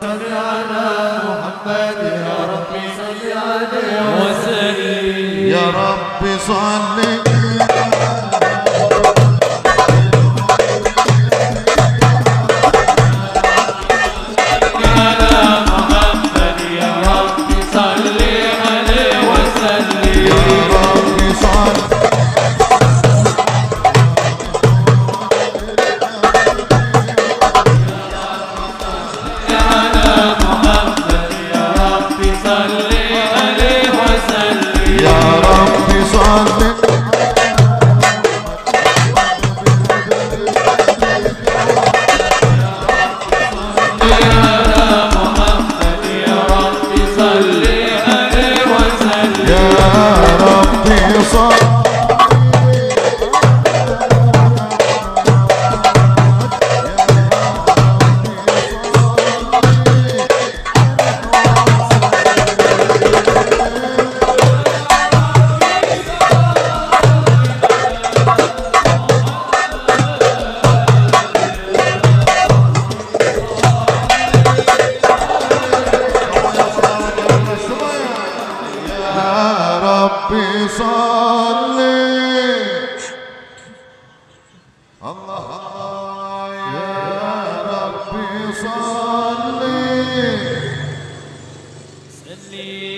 صل على محمد يا ربي صل عليه وسلم يا ربي صل. يا ربي صلي